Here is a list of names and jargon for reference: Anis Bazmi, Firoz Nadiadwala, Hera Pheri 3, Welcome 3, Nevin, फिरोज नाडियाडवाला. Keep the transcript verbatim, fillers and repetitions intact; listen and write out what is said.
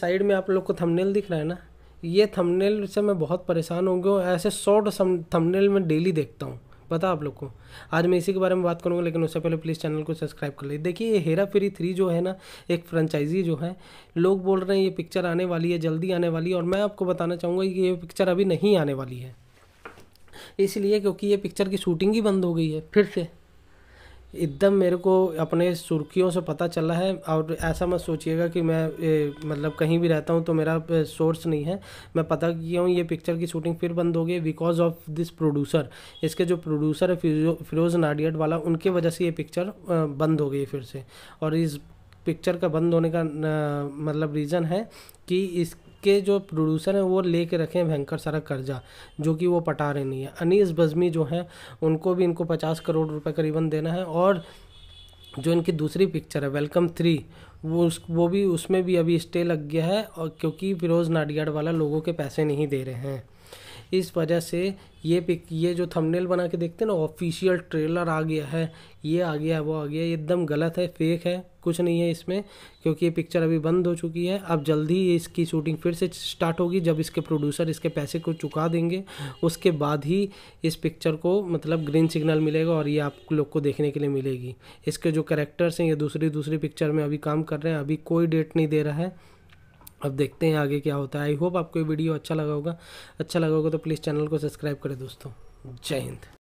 Side में आप लोग को थंबनेल दिख रहा है ना, ये थंबनेल से मैं बहुत परेशान हो गया। ऐसे शॉर्ट थंबनेल मैं डेली देखता हूँ, पता आप लोग को। आज मैं इसी के बारे में बात करूँगा, लेकिन उससे पहले प्लीज़ चैनल को सब्सक्राइब कर लीजिए। देखिए ये हेरा फेरी थ्री जो है ना, एक फ्रेंचाइजी जो है, लोग बोल रहे हैं ये पिक्चर आने वाली है, जल्दी आने वाली है, और मैं आपको बताना चाहूँगा कि ये पिक्चर अभी नहीं आने वाली है, इसलिए क्योंकि ये पिक्चर की शूटिंग ही बंद हो गई है फिर से एकदम। मेरे को अपने सुर्खियों से पता चला है, और ऐसा मत सोचिएगा कि मैं ए, मतलब कहीं भी रहता हूं तो मेरा सोर्स नहीं है। मैं पता किया हूं ये पिक्चर की शूटिंग फिर बंद हो गई बिकॉज ऑफ दिस प्रोड्यूसर। इसके जो प्रोड्यूसर है फिरोज नाडियाडवाला, उनके वजह से ये पिक्चर बंद हो गई फिर से। और इस पिक्चर का बंद होने का न, मतलब रीज़न है कि इस के जो प्रोड्यूसर हैं वो ले के रखे हैं भयंकर सारा कर्जा, जो कि वो पटा रहे नहीं है। अनीस बज़मी जो हैं, उनको भी इनको पचास करोड़ रुपए करीबन देना है। और जो इनकी दूसरी पिक्चर है वेलकम थ्री, वो उस वो भी उसमें भी अभी स्टे लग गया है, और क्योंकि फिरोज़ नाडियाडवाला लोगों के पैसे नहीं दे रहे हैं। इस वजह से ये पिक ये जो थंबनेल बना के देखते हैं ना, ऑफिशियल ट्रेलर आ गया है, ये आ गया है, वो आ गया, ये एकदम गलत है, फेक है, कुछ नहीं है इसमें, क्योंकि ये पिक्चर अभी बंद हो चुकी है। अब जल्दी इसकी शूटिंग फिर से स्टार्ट होगी, जब इसके प्रोड्यूसर इसके पैसे को चुका देंगे, उसके बाद ही इस पिक्चर को मतलब ग्रीन सिग्नल मिलेगा और ये आप लोग को देखने के लिए मिलेगी। इसके जो कैरेक्टर्स हैं ये दूसरी दूसरी पिक्चर में अभी काम कर रहे हैं, अभी कोई डेट नहीं दे रहा है। अब देखते हैं आगे क्या होता है। आई होप आपको ये वीडियो अच्छा लगा होगा, अच्छा लगा होगा तो प्लीज़ चैनल को सब्सक्राइब करें दोस्तों। जय हिंद।